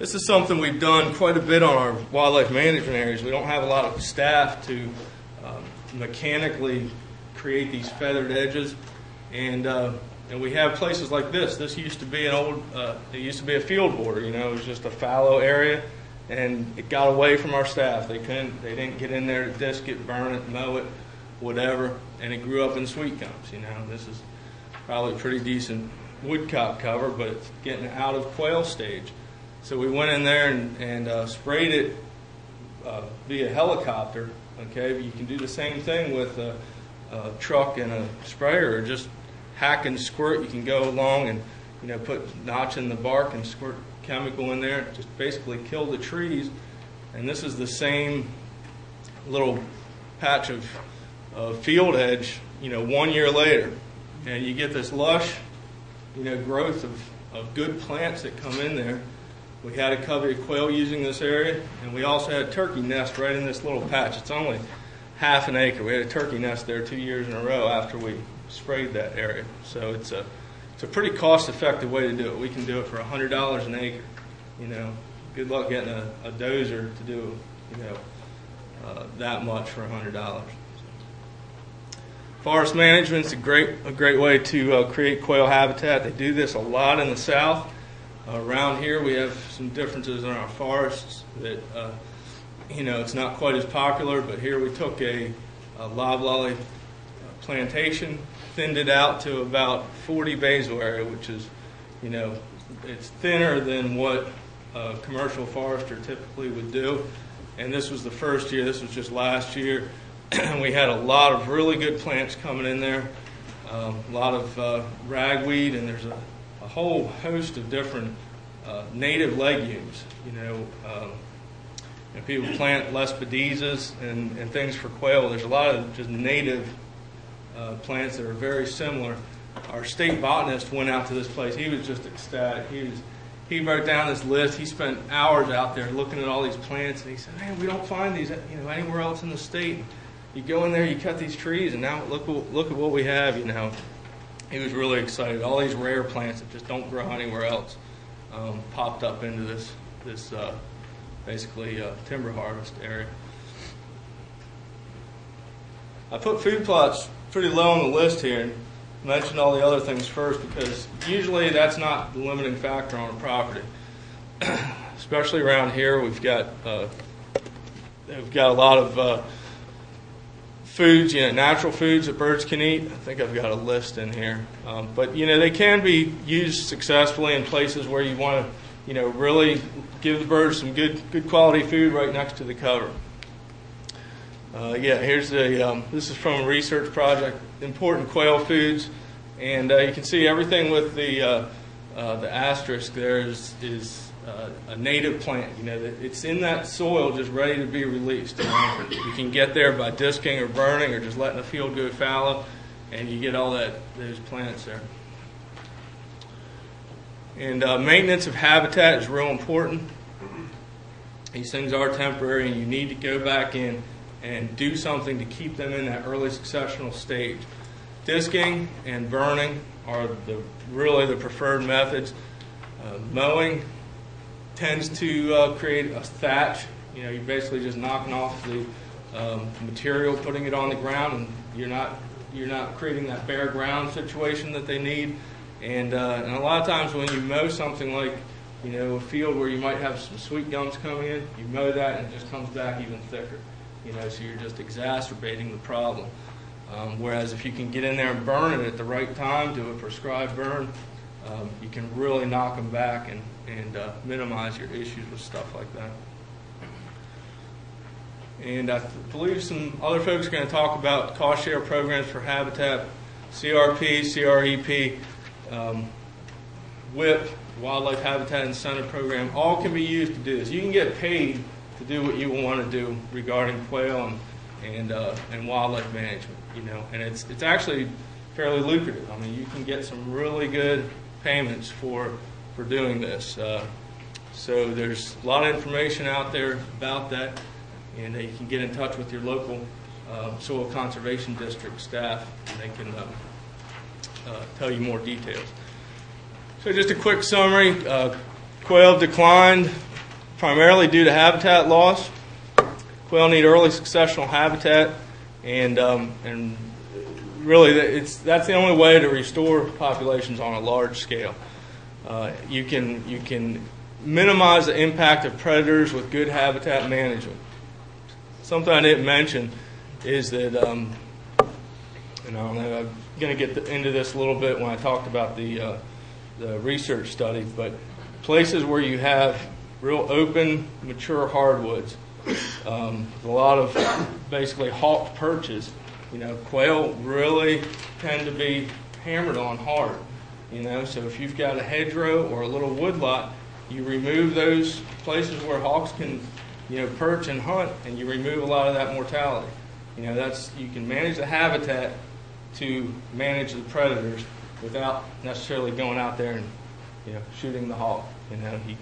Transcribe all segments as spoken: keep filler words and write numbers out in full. This is something we've done quite a bit on our wildlife management areas. We don't have a lot of staff to um, mechanically create these feathered edges, and uh, and we have places like this. This used to be an old, uh, it used to be a field border. You know, it was just a fallow area, and it got away from our staff. They couldn't, they didn't get in there to disc it, burn it, mow it, whatever, and it grew up in sweet gums. You know, this is probably pretty decent woodcock cover, but it's getting out of quail stage. So we went in there and, and uh, sprayed it uh, via helicopter. Okay, but you can do the same thing with a, a truck and a sprayer, or just hack and squirt. You can go along and, you know, put notch in the bark and squirt chemical in there, just basically kill the trees. And this is the same little patch of uh, field edge, you know, one year later, and you get this lush, you know, growth of, of good plants that come in there. We had a covey of quail using this area, and we also had a turkey nest right in this little patch. It's only half an acre. We had a turkey nest there two years in a row after we sprayed that area. So it's a, it's a pretty cost-effective way to do it. We can do it for a hundred dollars an acre. You know, good luck getting a, a dozer to do, you know, uh, that much for a hundred dollars. Forest management's a great, a great way to uh, create quail habitat. They do this a lot in the South. Uh, around here, we have some differences in our forests that, uh, you know, it's not quite as popular, but here we took a, a loblolly plantation, thinned it out to about forty basil area, which is, you know, it's thinner than what a commercial forester typically would do. And this was the first year, this was just last year, and we had a lot of really good plants coming in there, um, a lot of uh, ragweed, and there's a a whole host of different uh, native legumes, you know, um, and people plant lespedizas and, and things for quail. There's a lot of just native uh, plants that are very similar. Our state botanist went out to this place. He was just ecstatic. He was, he wrote down this list. He spent hours out there looking at all these plants, and he said, man, we don't find these, you know, anywhere else in the state. You go in there, you cut these trees, and now look, look at what we have, you know. He was really excited. All these rare plants that just don't grow anywhere else um, popped up into this, this uh, basically uh, timber harvest area. I put food plots pretty low on the list here and mentioned all the other things first because usually that's not the limiting factor on a property. Especially around here, we've got uh, we've got a lot of uh, foods, you know, natural foods that birds can eat. I think I've got a list in here. Um, but, you know, they can be used successfully in places where you want to, you know, really give the birds some good, good quality food right next to the cover. Uh, yeah, here's a, um, this is from a research project, important quail foods. And uh, you can see everything with the, uh, uh, the asterisk there is, is Uh, a native plant, you know, it's in that soil just ready to be released. You can get there by disking or burning or just letting the field go fallow, and you get all that, those plants there. And uh, maintenance of habitat is real important. These things are temporary, and you need to go back in and do something to keep them in that early successional stage. Disking and burning are the, really the preferred methods. Uh, mowing tends to uh, create a thatch. You know, you're basically just knocking off the um, material, putting it on the ground, and you're not you're not creating that bare ground situation that they need. And uh, and a lot of times when you mow something like, you know, a field where you might have some sweet gums coming in, you mow that and it just comes back even thicker. You know, so you're just exacerbating the problem. Um, whereas if you can get in there and burn it at the right time, do a prescribed burn, um, you can really knock them back and. and uh, minimize your issues with stuff like that. And I believe some other folks are going to talk about cost share programs for habitat, C R P, C R E P, um, WHIP, Wildlife Habitat Incentive Program, all can be used to do this. You can get paid to do what you want to do regarding quail and and, uh, and wildlife management, you know, and it's, it's actually fairly lucrative. I mean, you can get some really good payments for for doing this. Uh, so there's a lot of information out there about that, and uh, you can get in touch with your local uh, soil conservation district staff, and they can uh, uh, tell you more details. So just a quick summary, uh, quail declined primarily due to habitat loss. Quail need early successional habitat, and um, and really it's that's the only way to restore populations on a large scale. Uh, you can you can minimize the impact of predators with good habitat management. Something I didn't mention is that, um, and I don't know, I'm going to get the, into this a little bit when I talked about the uh, the research study, but places where you have real open, mature hardwoods, um, a lot of basically hawk perches, you know, quail really tend to be hammered on hard, you know, so if you've got a hedgerow or a little woodlot, you remove those places where hawks can, you know, perch and hunt, and you remove a lot of that mortality. You know, that's, you can manage the habitat to manage the predators without necessarily going out there and, you know, shooting the hawk. You know, he,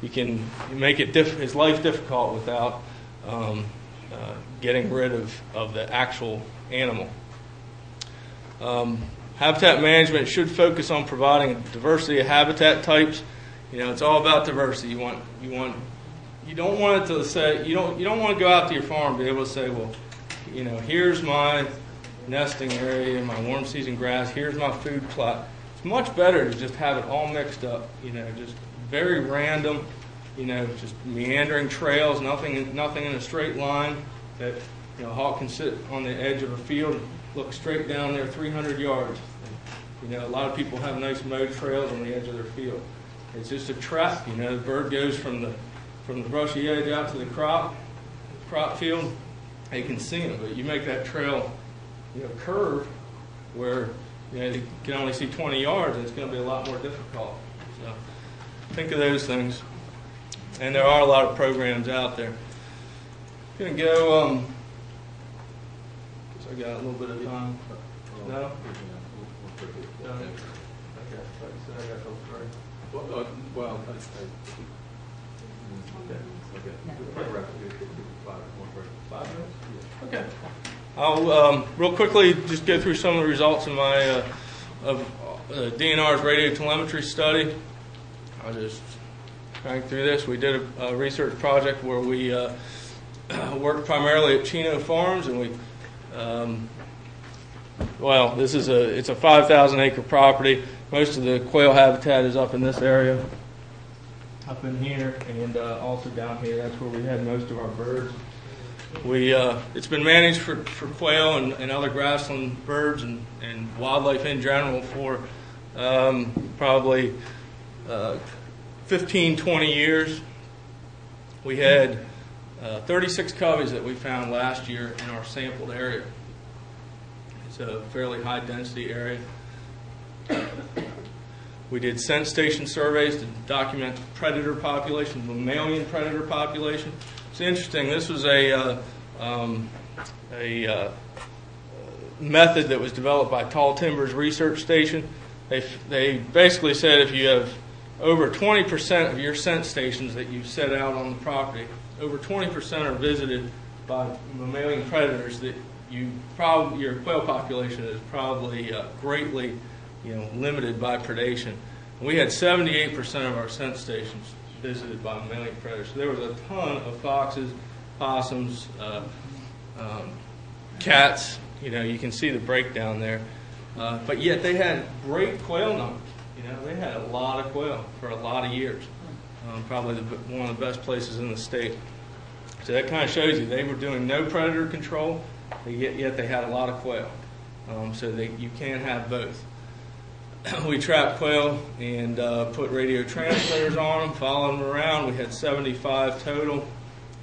you can make it diff his life difficult without um, uh, getting rid of, of the actual animal. Um, habitat management should focus on providing a diversity of habitat types. You know, it's all about diversity. You want, you want, you don't want it to say, you don't, you don't want to go out to your farm and be able to say, well, you know, here's my nesting area and my warm season grass, here's my food plot. It's much better to just have it all mixed up, you know, just very random, you know, just meandering trails, nothing, nothing in a straight line that, you know, a hawk can sit on the edge of a field and look straight down there three hundred yards. And, you know, a lot of people have nice mowed trails on the edge of their field. It's just a trap, you know, the bird goes from the from the brushy edge out to the crop, crop field, and you can see them, but you make that trail, you know, curve where, you know, you can only see twenty yards, and it's going to be a lot more difficult. So think of those things. And there are a lot of programs out there. I'm going to go, um, because I got a little bit of time. No? No? Okay, I got those. Well, uh, well I, I, okay, okay. Five minutes? Okay. I'll um, real quickly just go through some of the results of my uh, of uh, D N R's radio telemetry study. I'll just crank through this. We did a, a research project where we uh, worked primarily at Chino Farms, and we um, well, this is a it's a five thousand acre property. Most of the quail habitat is up in this area, up in here, and uh, also down here. That's where we had most of our birds. We uh, it's been managed for, for quail and, and other grassland birds and, and wildlife in general for um, probably uh, fifteen, twenty years. We had uh, thirty-six coveys that we found last year in our sampled area. It's a fairly high density area. We did scent station surveys to document predator population, mammalian predator population. It's interesting. This was a uh, um, a uh, method that was developed by Tall Timbers Research Station. They they basically said if you have over twenty percent of your scent stations that you set out on the property, over twenty percent are visited by mammalian predators, that you probably your quail population is probably uh, greatly, you know, limited by predation. We had seventy-eight percent of our scent stations visited by mammalian predators. So there was a ton of foxes, possums, uh, um, cats. You know, you can see the breakdown there. Uh, but yet they had great quail numbers. You know, they had a lot of quail for a lot of years. Um, probably the, one of the best places in the state. So that kind of shows you they were doing no predator control, yet, yet they had a lot of quail. Um, so they, you can't have both. We trapped quail and uh, put radio translators on them, followed them around. We had seventy-five total.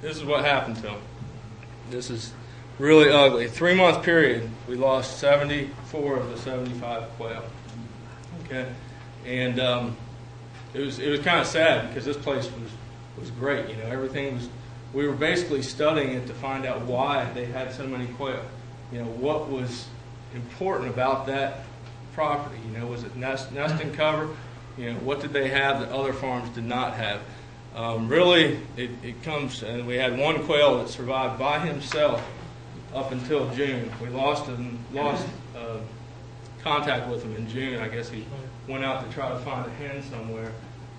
This is what happened to them. This is really ugly. Three-month period, we lost seventy-four of the seventy-five quail. Okay, and um, it was it was kind of sad because this place was was great. You know, everything was. We were basically studying it to find out why they had so many quail. You know, what was important about that property? You know, was it nest, nesting cover? You know, what did they have that other farms did not have? Um, really, it, it comes, and we had one quail that survived by himself up until June. We lost him, lost uh, contact with him in June. I guess he went out to try to find a hen somewhere,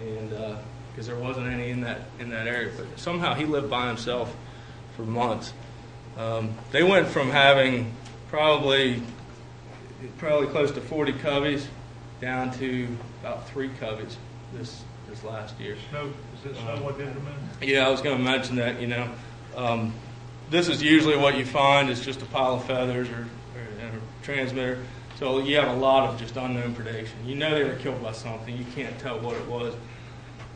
and uh, because there wasn't any in that in that area. But somehow he lived by himself for months. Um, they went from having probably probably close to forty coveys down to about three coveys this this last year. Snow, is that snow um, what did it mean? Yeah, I was going to mention that. You know, um, this is usually what you find is just a pile of feathers or, or, or transmitter. So you have a lot of just unknown predation. You know they were killed by something. You can't tell what it was.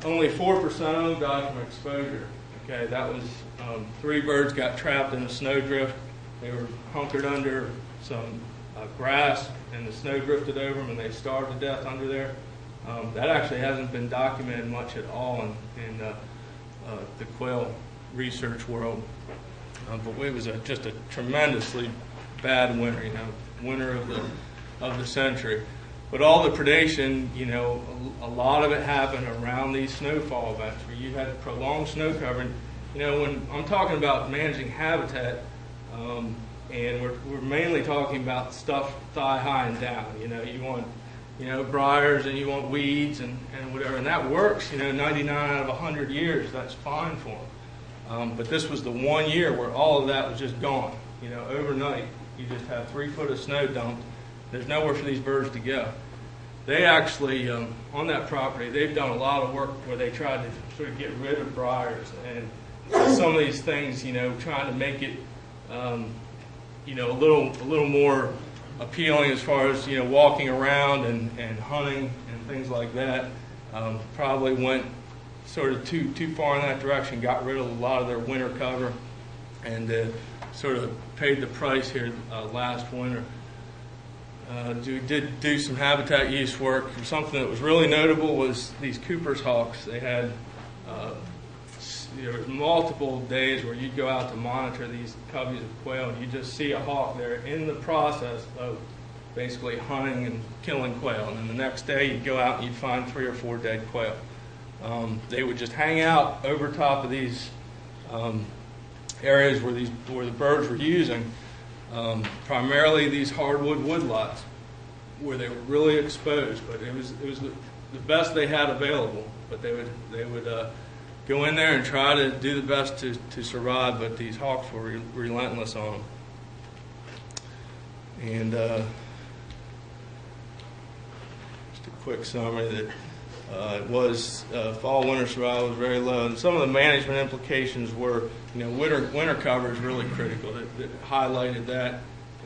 Only four percent of them died from exposure. Okay, that was um, three birds got trapped in a snowdrift. They were hunkered under some uh, grass, and the snow drifted over them, and they starved to death under there. Um, that actually hasn't been documented much at all in, in uh, uh, the quail research world. Uh, but it was a, just a tremendously bad winter, you know, winter of the of the century. But all the predation, you know, a, a lot of it happened around these snowfall events where you had prolonged snow covering. You know, when I'm talking about managing habitat, um, and we're, we're mainly talking about stuff thigh high and down. You know, you want, you know, briars and you want weeds and, and whatever, and that works, you know, ninety-nine out of a hundred years, that's fine for them. Um, but this was the one year where all of that was just gone. You know, overnight, you just have three foot of snow dumped. There's nowhere for these birds to go. They actually, um, on that property, they've done a lot of work where they tried to sort of get rid of briars and some of these things, you know, trying to make it, um, you know, a little, a little more appealing as far as, you know, walking around and, and hunting and things like that. Um, probably went sort of too, too far in that direction, got rid of a lot of their winter cover, and uh, sort of paid the price here uh, last winter. Uh, do, did do some habitat use work. Something that was really notable was these Cooper's hawks. They had uh, there were multiple days where you'd go out to monitor these coveys of quail, and you just see a hawk there in the process of basically hunting and killing quail. And then the next day you'd go out and you'd find three or four dead quail. Um, they would just hang out over top of these um, areas where these where the birds were using. Um, primarily these hardwood woodlots where they were really exposed, but it was it was the, the best they had available. But they would they would uh, go in there and try to do the best to, to survive. But these hawks were re relentless on them. And uh, just a quick summary that uh, it was uh, fall winter survival was very low, and some of the management implications were. You know, winter, winter cover is really critical. It, it highlighted that,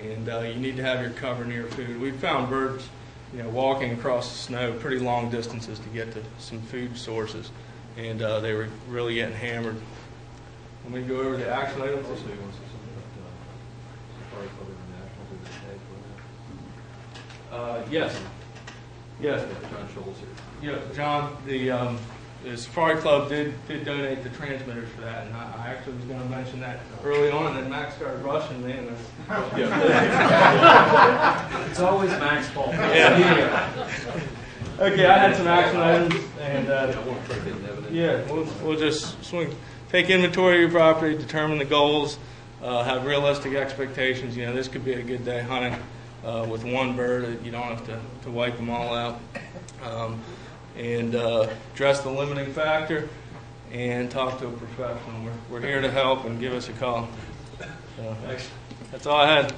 and uh, you need to have your cover near food. We found birds, you know, walking across the snow pretty long distances to get to some food sources, and uh, they were really getting hammered. Let me go over the action items. Also, you want to say something about the Safari Club International? Uh, yes. Yes. John Scholes here. Yeah, John, the... Um, The Safari Club did, did donate the transmitters for that, and I, I actually was going to mention that early on, and then Max started rushing me. And I, yeah. It's always Max's fault. Yeah. Yeah. Okay, I had some action items, and uh, yeah, we'll, we'll just swing, take inventory of your property, determine the goals, uh, have realistic expectations. You know, this could be a good day hunting uh, with one bird. You don't have to, to wipe them all out. Um, and uh, address the limiting factor, and talk to a professional. We're, we're here to help, and give us a call. So, that's all I had.